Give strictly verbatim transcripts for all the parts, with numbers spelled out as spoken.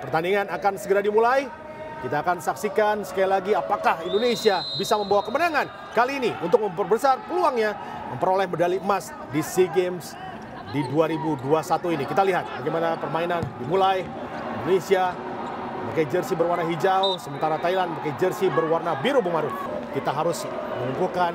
pertandingan akan segera dimulai. Kita akan saksikan sekali lagi apakah Indonesia bisa membawa kemenangan kali ini untuk memperbesar peluangnya memperoleh medali emas di Sea Games di dua ribu dua puluh satu ini. Kita lihat bagaimana permainan dimulai. Indonesia pakai jersey berwarna hijau, sementara Thailand pakai jersey berwarna biru, Bung Maruf. Kita harus mengumpulkan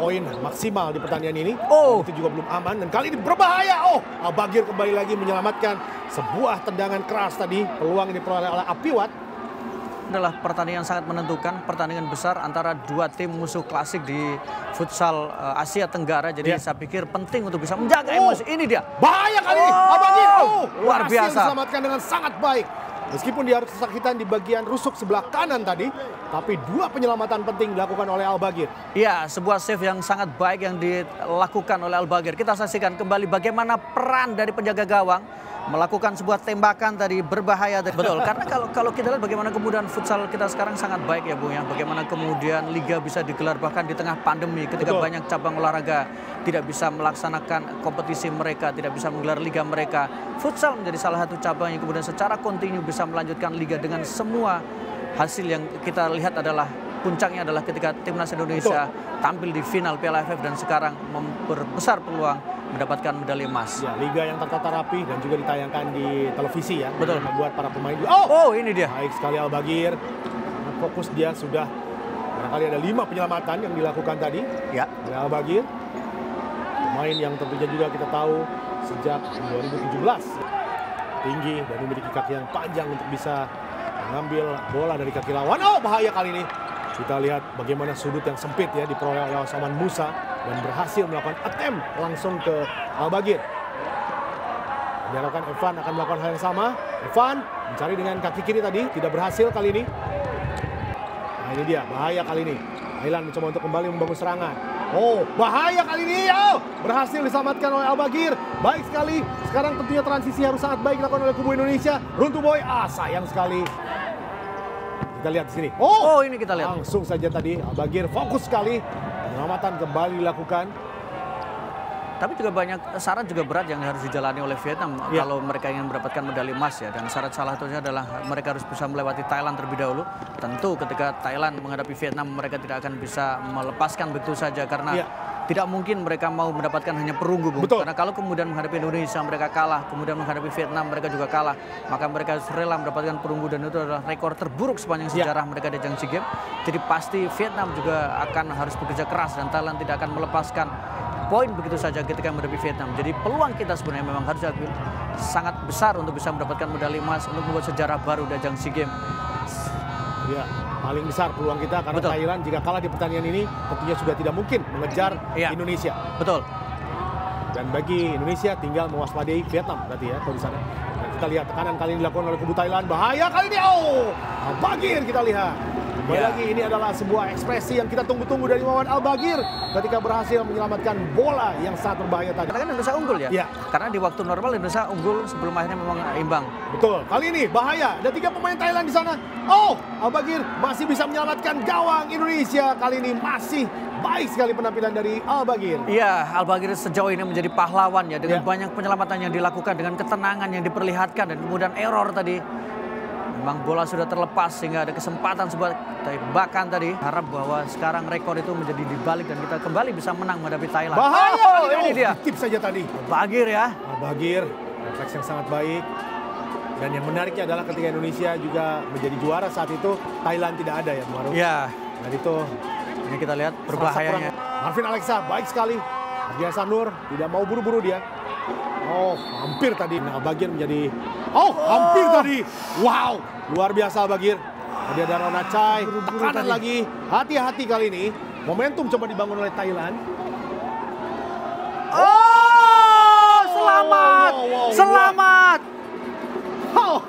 poin maksimal di pertandingan ini. Oh, itu juga belum aman dan kali ini berbahaya. Oh, Albagir kembali lagi menyelamatkan sebuah tendangan keras tadi. Peluang yang diperoleh oleh Apiwat. Adalah pertandingan sangat menentukan, pertandingan besar antara dua tim musuh klasik di futsal Asia Tenggara. Jadi yeah. saya pikir penting untuk bisa menjaga oh, emosi. Ini dia. Bahaya kali ini. Oh, Albagir. Oh, luar biasa. Diselamatkan dengan sangat baik. Meskipun dia harus kesakitan di bagian rusuk sebelah kanan tadi, tapi dua penyelamatan penting dilakukan oleh Albagir. Iya, sebuah save yang sangat baik yang dilakukan oleh Albagir. Kita saksikan kembali bagaimana peran dari penjaga gawang melakukan sebuah tembakan tadi berbahaya. Betul, karena kalau kalau kita lihat bagaimana kemudian futsal kita sekarang sangat baik ya Bung ya. Bagaimana kemudian liga bisa digelar bahkan di tengah pandemi ketika Betul. banyak cabang olahraga tidak bisa melaksanakan kompetisi mereka, tidak bisa menggelar liga mereka. Futsal menjadi salah satu cabang yang kemudian secara kontinu bisa melanjutkan liga dengan semua hasil yang kita lihat adalah puncaknya adalah ketika timnas Indonesia Betul. tampil di final Piala A F F dan sekarang memperbesar peluang mendapatkan medali emas. Ya, liga yang tertata rapi dan juga ditayangkan di televisi ya. Betul. Membuat para pemain juga. Oh, oh ini dia. Baik sekali Albagir. Fokus dia sudah. Barangkali ada lima penyelamatan yang dilakukan tadi. Ya. Oleh Albagir. Pemain yang tentunya juga kita tahu sejak dua ribu tujuh belas. Tinggi dan memiliki kaki yang panjang untuk bisa mengambil bola dari kaki lawan. Oh, bahaya kali ini. Kita lihat bagaimana sudut yang sempit ya diperoleh oleh Samuel Musa dan berhasil melakukan attempt langsung ke Albagir. Diharapkan Evan akan melakukan hal yang sama. Evan mencari dengan kaki kiri tadi, tidak berhasil kali ini. Nah ini dia, bahaya kali ini. Thailand mencoba untuk kembali membangun serangan. Oh, bahaya kali ini. Oh, berhasil diselamatkan oleh Albagir. Baik sekali. Sekarang tentunya transisi harus sangat baik dilakukan oleh kubu Indonesia. Runtu Boy, ah sayang sekali. Kita lihat di sini. Oh, oh ini kita lihat. Langsung saja tadi Albagir fokus sekali. Penyelamatan kembali dilakukan. Tapi juga banyak syarat juga berat yang harus dijalani oleh Vietnam yeah. kalau mereka ingin mendapatkan medali emas ya. Dan syarat salah satunya adalah mereka harus bisa melewati Thailand terlebih dahulu. Tentu ketika Thailand menghadapi Vietnam mereka tidak akan bisa melepaskan begitu saja karena yeah. tidak mungkin mereka mau mendapatkan hanya perunggu, Bung. Betul. Karena kalau kemudian menghadapi Indonesia mereka kalah, kemudian menghadapi Vietnam mereka juga kalah, maka mereka harus rela mendapatkan perunggu dan itu adalah rekor terburuk sepanjang sejarah ya. mereka di ajang SEA Games. Jadi pasti Vietnam juga akan harus bekerja keras dan Thailand tidak akan melepaskan poin begitu saja ketika menghadapi Vietnam. Jadi peluang kita sebenarnya memang harus sangat besar untuk bisa mendapatkan medali emas untuk membuat sejarah baru di ajang SEA Games. Ya, paling besar peluang kita karena Betul. Thailand jika kalah di pertandingan ini tentunya sudah tidak mungkin mengejar ya. Indonesia. Betul. Dan bagi Indonesia tinggal mewaspadai Vietnam berarti ya kalau di sana. Dan kita lihat tekanan kali ini dilakukan oleh kubu Thailand. Bahaya kali ini. Oh, Albagir kita lihat. Kembali ya. lagi ini adalah sebuah ekspresi yang kita tunggu-tunggu dari Muhammad Albagir ketika berhasil menyelamatkan bola yang sangat berbahaya tadi. Karena Indonesia unggul ya? ya. Karena di waktu normal Indonesia unggul sebelum akhirnya memang imbang. Betul. Kali ini bahaya. Ada tiga pemain Thailand di sana. Oh, Albagir masih bisa menyelamatkan gawang Indonesia. Kali ini masih baik sekali penampilan dari Albagir. Iya, Albagir sejauh ini menjadi pahlawan ya dengan ya. banyak penyelamatan yang dilakukan, dengan ketenangan yang diperlihatkan dan kemudian error tadi. Memang bola sudah terlepas sehingga ada kesempatan sebuah tembakan tadi. Harap bahwa sekarang rekor itu menjadi dibalik dan kita kembali bisa menang menghadapi Thailand. Bahaya oh, oh, ini dia. Tips saja tadi. Albagir ya. Albagir, refleks yang sangat baik. Dan yang menariknya adalah ketika Indonesia juga menjadi juara saat itu Thailand tidak ada ya, Maruf. Iya. Dan itu ini kita lihat berbahayanya. Marvin Alexa baik sekali. Ardian Sanur tidak mau buru-buru dia. Oh, hampir tadi. Nah, Albagir menjadi... Oh, oh, hampir tadi. Wow, luar biasa Albagir. Tadi ada Rana Chai. Tekanan lagi. Hati-hati kali ini. Momentum coba dibangun oleh Thailand. Oh, oh selamat. Wow, wow, selamat. Wow. Oh,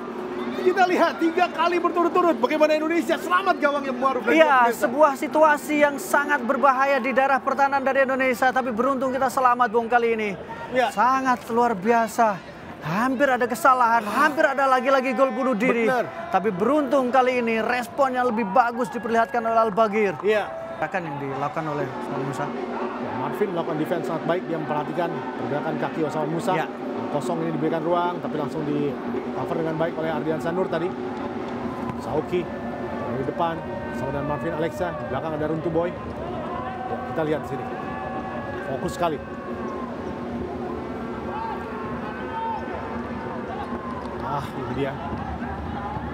kita lihat tiga kali berturut-turut. Bagaimana Indonesia selamat gawang yang baru. Iya, sebuah situasi yang sangat berbahaya di daerah pertahanan dari Indonesia. Tapi beruntung kita selamat, Bung, kali ini. Ya. Sangat luar biasa. Hampir ada kesalahan, hampir ada lagi-lagi gol bunuh diri. Bener. Tapi beruntung kali ini respon yang lebih bagus diperlihatkan oleh Albagir. Iya. Akan yang dilakukan oleh Samuel Musa. Ya, Marvin melakukan defense sangat baik, dia memperhatikan pergerakan kaki Samuel Musa. Ya. kosong ini diberikan ruang, tapi langsung di cover dengan baik oleh Ardian Sanur tadi. Sauki di depan, sama dengan Marvin Alexa, di belakang ada Runtu Boy. Ya, kita lihat di sini, fokus sekali. Ah, ini dia.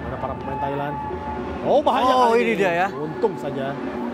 Ada para pemain Thailand. Oh, bahaya. Oh, ini dia ya. Untung saja.